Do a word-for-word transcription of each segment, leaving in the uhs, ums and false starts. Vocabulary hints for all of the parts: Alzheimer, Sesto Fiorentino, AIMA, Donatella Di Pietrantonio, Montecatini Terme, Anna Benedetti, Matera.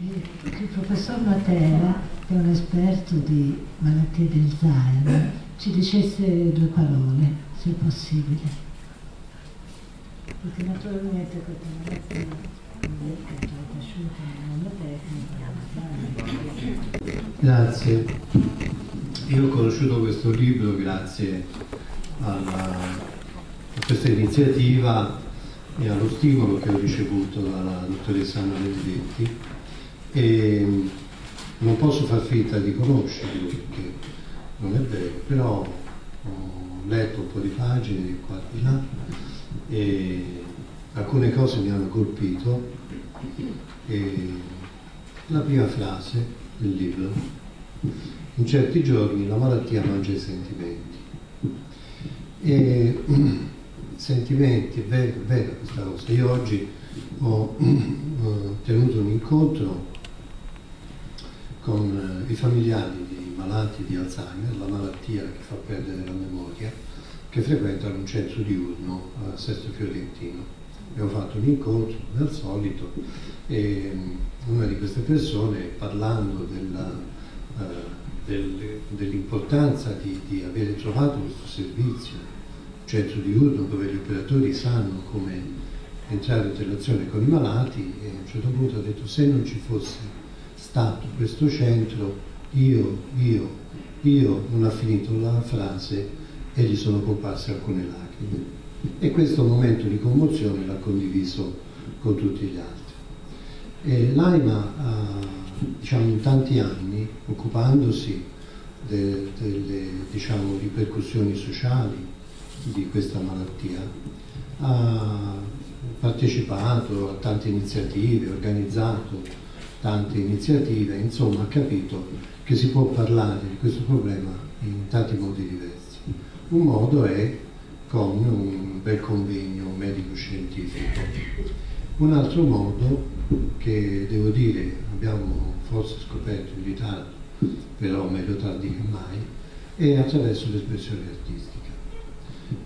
Il professor Matera, che è un esperto di malattie di Alzheimer, ci dicesse due parole, se possibile. Perché naturalmente questa malattia è già conosciuta nel mondo tecnico. Grazie. Io ho conosciuto questo libro grazie alla, a questa iniziativa e allo stimolo che ho ricevuto dalla dottoressa Anna Benedetti, e non posso far finta di conoscerlo perché non è vero, però ho letto un po' di pagine di qua e di là e alcune cose mi hanno colpito. E la prima frase del libro: in certi giorni la malattia mangia i sentimenti. E sentimenti, è vera, è vera questa cosa. Io oggi ho tenuto un incontro con i familiari di malati di Alzheimer, la malattia che fa perdere la memoria, che frequentano un centro diurno a Sesto Fiorentino. Abbiamo fatto un incontro come al solito e una di queste persone, parlando dell'importanza eh, del, dell di, di avere trovato questo servizio, centro diurno dove gli operatori sanno come entrare in relazione con i malati, e a un certo punto ha detto: se non ci fosse stato questo centro, io, io, io non ha finito la frase e gli sono comparse alcune lacrime. E questo momento di commozione l'ha condiviso con tutti gli altri. L'AIMA, diciamo, in tanti anni, occupandosi de, delle diciamo, ripercussioni sociali di questa malattia, ha partecipato a tante iniziative, organizzato tante iniziative, insomma ha capito che si può parlare di questo problema in tanti modi diversi. Un modo è con un bel convegno medico-scientifico, un altro modo, che devo dire abbiamo forse scoperto in ritardo, però meglio tardi che mai, è attraverso l'espressione artistica.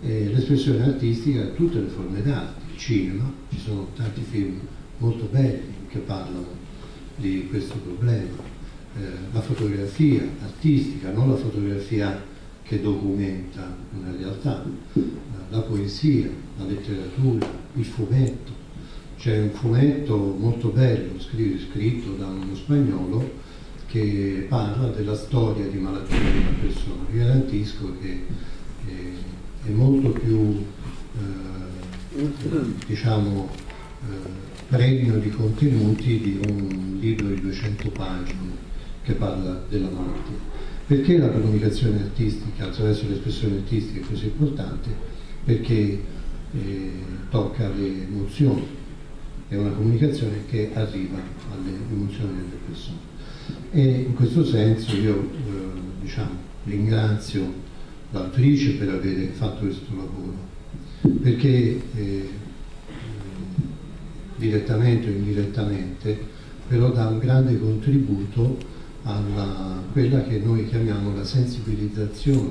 L'espressione artistica ha tutte le forme d'arte, il cinema, ci sono tanti film molto belli che parlano di questo problema, eh, la fotografia artistica, non la fotografia che documenta una realtà, eh, la poesia, la letteratura, il fumetto. C'è un fumetto molto bello scritto da uno spagnolo che parla della storia di malattia di una persona. Vi garantisco che eh, è molto più eh, diciamo eh, pregno di contenuti di un libro di duecento pagine che parla della malattia. Perché la comunicazione artistica attraverso l'espressione artistica è così importante? Perché eh, tocca le emozioni, è una comunicazione che arriva alle emozioni delle persone, e in questo senso io eh, diciamo ringrazio l'autrice per aver fatto questo lavoro, perché eh, direttamente o indirettamente però dà un grande contributo a quella che noi chiamiamo la sensibilizzazione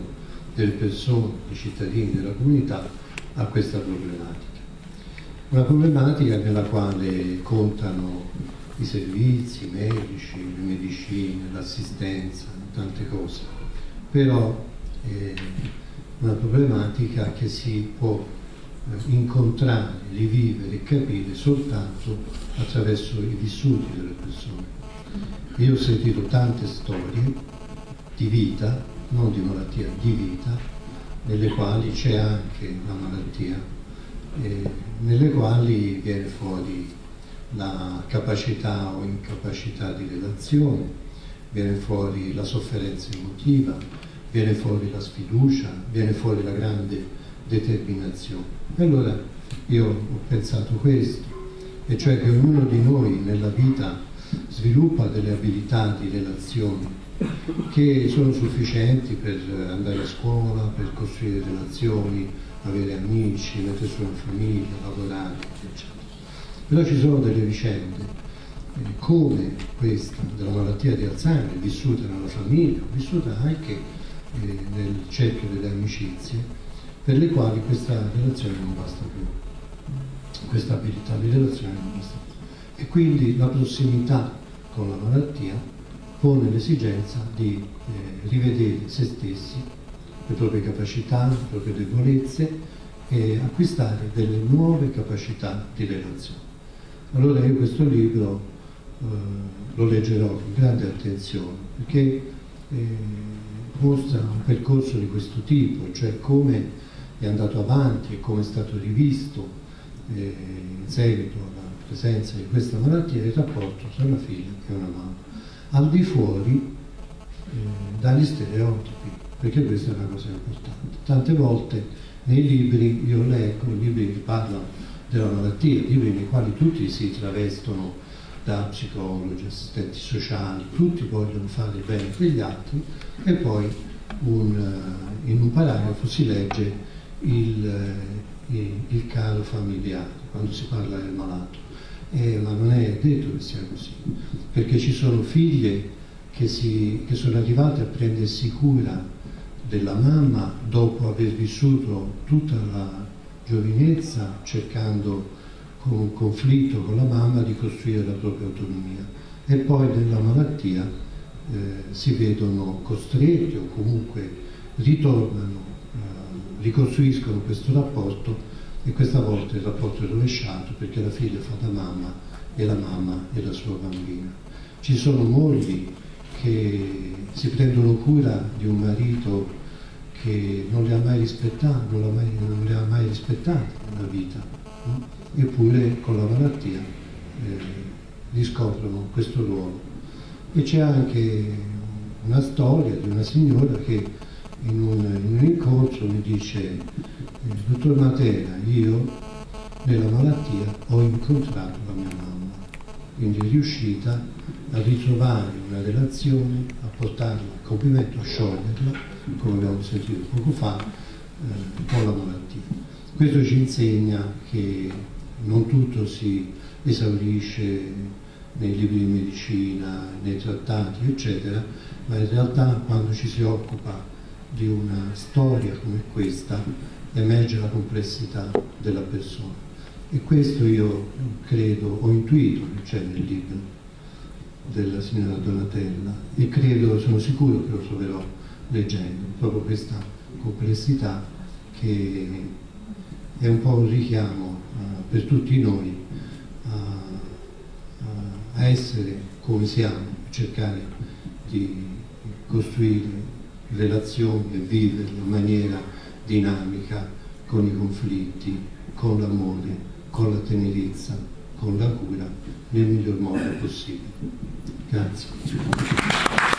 delle persone, dei cittadini, della comunità a questa problematica. Una problematica nella quale contano i servizi, i medici, le medicine, l'assistenza, tante cose, però è una problematica che si può incontrare, rivivere e capire soltanto attraverso i vissuti delle persone. Io ho sentito tante storie di vita, non di malattia, di vita, nelle quali c'è anche la malattia, eh, nelle quali viene fuori la capacità o incapacità di relazione, viene fuori la sofferenza emotiva, viene fuori la sfiducia, viene fuori la grande determinazione. E allora io ho pensato questo, e cioè che ognuno di noi nella vita sviluppa delle abilità di relazione che sono sufficienti per andare a scuola, per costruire relazioni, avere amici, mettere su una famiglia, lavorare, eccetera. Però ci sono delle vicende, come questa della malattia di Alzheimer, vissuta nella famiglia, vissuta anche nel cerchio delle amicizie, per le quali questa relazione non basta più, questa abilità di relazione non basta più, e quindi la prossimità con la malattia pone l'esigenza di eh, rivedere se stessi, le proprie capacità, le proprie debolezze e acquistare delle nuove capacità di relazione. Allora io questo libro eh, lo leggerò con grande attenzione perché eh, mostra un percorso di questo tipo, cioè come è andato avanti e come è stato rivisto eh, in seguito alla presenza di questa malattia il rapporto tra una figlia e una mamma, al di fuori eh, dagli stereotipi, perché questa è una cosa importante. Tante volte nei libri, io leggo i libri che parlano della malattia, libri nei quali tutti si travestono da psicologi, assistenti sociali, tutti vogliono fare il bene per gli altri, e poi un, in un paragrafo si legge il, il, il caro familiare quando si parla del malato, eh, ma non è detto che sia così, perché ci sono figlie che, si, che sono arrivate a prendersi cura della mamma dopo aver vissuto tutta la giovinezza cercando con un conflitto con la mamma di costruire la propria autonomia, e poi nella malattia eh, si vedono costretti o comunque ritornano, eh, ricostruiscono questo rapporto, e questa volta il rapporto è rovesciato perché la figlia fa da mamma e la mamma è la sua bambina. Ci sono mogli che si prendono cura di un marito che non le ha mai rispettate, non, mai, non le ha mai rispettate nella vita, no? Eppure con la malattia eh, riscoprono questo ruolo. E c'è anche una storia di una signora che in un, in un incontro mi dice: eh, dottor Matera, io nella malattia ho incontrato la mia mamma, quindi è riuscita a ritrovare una relazione, a portarla a compimento, a scioglierla, come abbiamo sentito poco fa, eh, con la malattia. Questo ci insegna che non tutto si esaurisce nei libri di medicina, nei trattati, eccetera, ma in realtà quando ci si occupa di una storia come questa emerge la complessità della persona. E questo io credo, ho intuito che c'è nel libro della signora Donatella, e credo, sono sicuro che lo troverò leggendo, proprio questa complessità che è un po' un richiamo uh, per tutti noi uh, uh, a essere come siamo, cercare di costruire relazioni e vivere in maniera dinamica con i conflitti, con l'amore, con la tenerezza, con la cura, nel miglior modo possibile. Grazie.